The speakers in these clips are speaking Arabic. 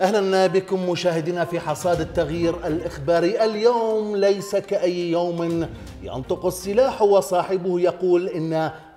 أهلا بكم مشاهدينا في حصاد التغيير الإخباري. اليوم ليس كأي يوم، ينطق السلاح وصاحبه يقول إن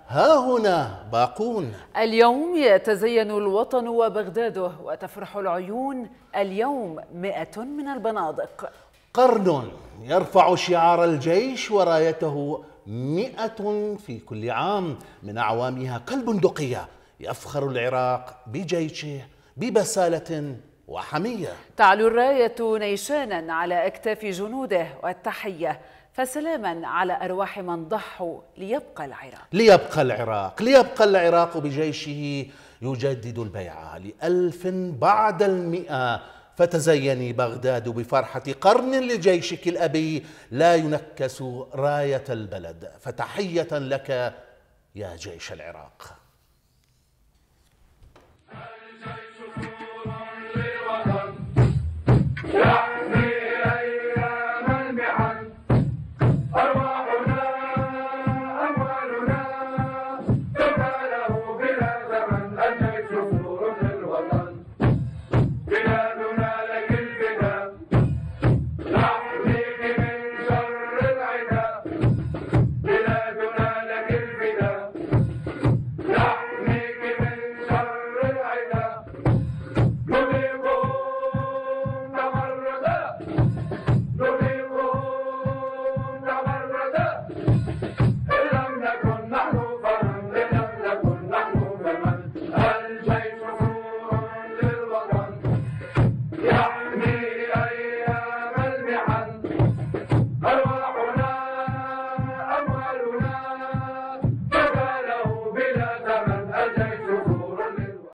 ها هنا باقون. اليوم يتزين الوطن وبغداده وتفرح العيون. اليوم 100 من البنادق. قرن يرفع شعار الجيش ورايته 100 في كل عام، من أعوامها كالبندقية. يفخر العراق بجيشه ببسالة وحمية. تعلو الراية نيشانا على أكتاف جنوده والتحية، فسلاما على أرواح من ضحوا. ليبقى العراق ليبقى العراق ليبقى العراق بجيشه يجدد البيعة ل1000 بعد ال100. فتزيني بغداد بفرحة قرن لجيشك الأبي، لا ينكس راية البلد، فتحية لك يا جيش العراق.